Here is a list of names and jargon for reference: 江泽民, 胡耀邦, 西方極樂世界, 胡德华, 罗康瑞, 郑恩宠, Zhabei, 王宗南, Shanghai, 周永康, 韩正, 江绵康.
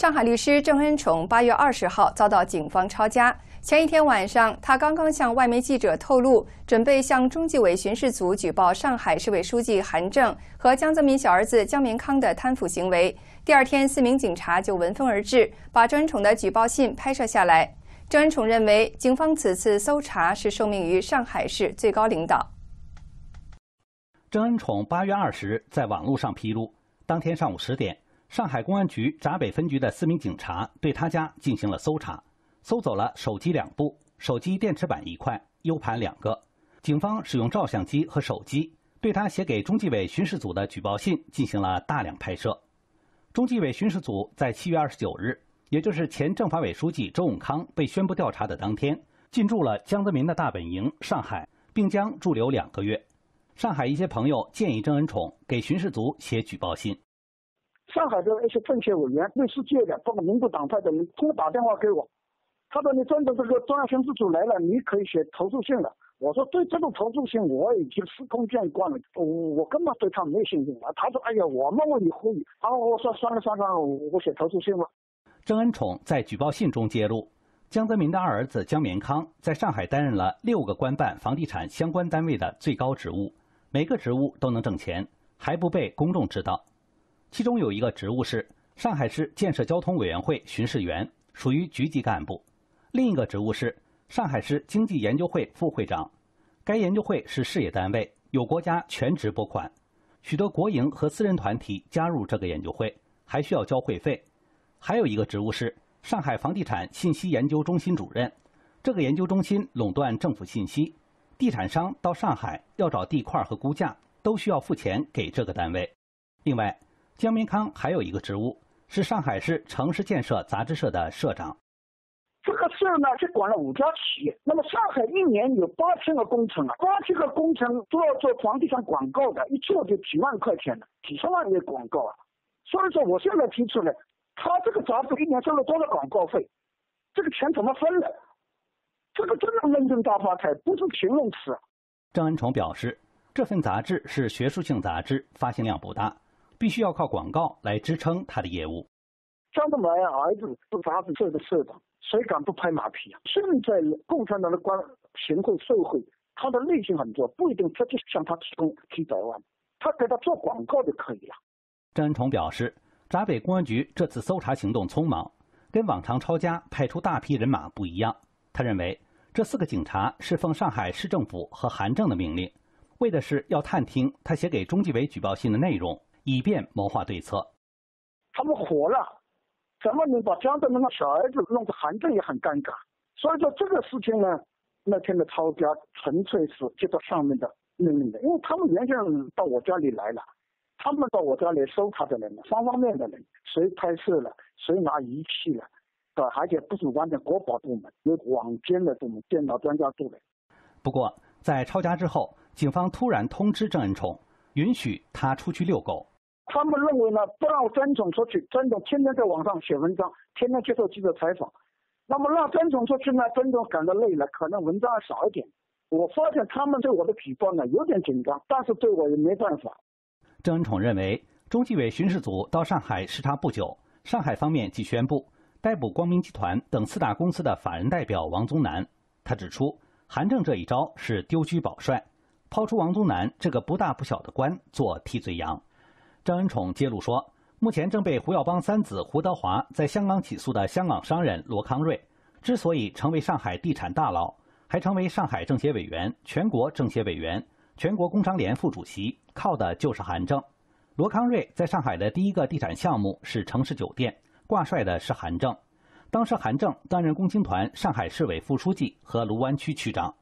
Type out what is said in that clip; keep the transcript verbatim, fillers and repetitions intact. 上海律师郑恩宠八月二十号遭到警方抄家。前一天晚上，他刚刚向外媒记者透露，准备向中纪委巡视组举报上海市委书记韩正和江泽民小儿子江绵康的贪腐行为。第二天，四名警察就闻风而至，把郑恩宠的举报信拍摄下来。郑恩宠认为，警方此次搜查是受命于上海市最高领导。郑恩宠八月二十在网络上披露，当天上午十点。 上海公安局闸北分局的四名警察对他家进行了搜查，搜走了手机两部、手机电池板一块、U 盘两个。警方使用照相机和手机对他写给中纪委巡视组的举报信进行了大量拍摄。中纪委巡视组在七月二十九日，也就是前政法委书记周永康被宣布调查的当天，进驻了江泽民的大本营上海，并将驻留两个月。上海一些朋友建议郑恩宠给巡视组写举报信。 上海的一些政协委员、律师界的，包括民主党派的人，都打电话给我。他说：“你真的这个专案巡视组来了，你可以写投诉信了。”我说：“对这种投诉信，我已经司空见惯了，我我根本对他没有信心了。”他说：“哎呀，我们为你呼吁。”然后我说：“算了算了，我写投诉信吧。”郑恩宠在举报信中揭露，江泽民的二儿子江绵康在上海担任了六个官办房地产相关单位的最高职务，每个职务都能挣钱，还不被公众知道。 其中有一个职务是上海市建设交通委员会巡视员，属于局级干部；另一个职务是上海市经济研究会副会长，该研究会是事业单位，有国家全值拨款，许多国营和私人团体加入这个研究会，还需要交会费。还有一个职务是上海房地产信息研究中心主任，这个研究中心垄断政府信息，地产商到上海要找地块和估价，都需要付钱给这个单位。另外， 江绵康还有一个职务是上海市城市建设杂志社的社长。这个事呢是管了五家企业，那么上海一年有八千个工程啊，八千个工程都要做房地产广告的，一做就几万块钱的，几十万的广告啊。所以说我现在提出来，他这个杂志一年收了多少广告费？这个钱怎么分的？这个真的认真大发财，不是形容词啊。郑恩宠表示，这份杂志是学术性杂志，发行量不大。 必须要靠广告来支撑他的业务。江泽民儿子是杂志社的社长，谁敢不拍马屁啊？现在共产党的官行贿受贿，他的内心很多，不一定直接向他提供几百万，他给他做广告就可以了。郑恩宠表示，闸北公安局这次搜查行动匆忙，跟往常抄家派出大批人马不一样。他认为，这四个警察是奉上海市政府和韩正的命令，为的是要探听他写给中纪委举报信的内容。 以便谋划对策，他们火了，怎么能把江泽民的小儿子弄得韩正也很尴尬？所以说这个事情呢，那天的抄家纯粹是接到上面的命令的，因为他们原先到我家里来了，他们到我家里搜查的人了，方方面面的人，谁拍摄了，谁拿仪器了，对，而且不是完全国保部门，有网监的部门、电脑专家部门。不过在抄家之后，警方突然通知郑恩宠，允许他出去遛狗。 他们认为呢，不让郑恩宠出去，郑恩宠天天在网上写文章，天天接受记者采访。那么让郑恩宠出去呢，郑恩宠感到累了，可能文章少一点。我发现他们对我的举报呢有点紧张，但是对我也没办法。郑恩宠认为，中纪委巡视组到上海视察不久，上海方面即宣布逮捕光明集团等四大公司的法人代表王宗南。他指出，韩正这一招是丢车保帅，抛出王宗南这个不大不小的官做替罪羊。 郑恩宠揭露说，目前正被胡耀邦三子胡德华在香港起诉的香港商人罗康瑞，之所以成为上海地产大佬，还成为上海政协委员、全国政协委员、全国工商联副主席，靠的就是韩正。罗康瑞在上海的第一个地产项目是城市酒店，挂帅的是韩正。当时韩正担任共青团上海市委副书记和卢湾区区长。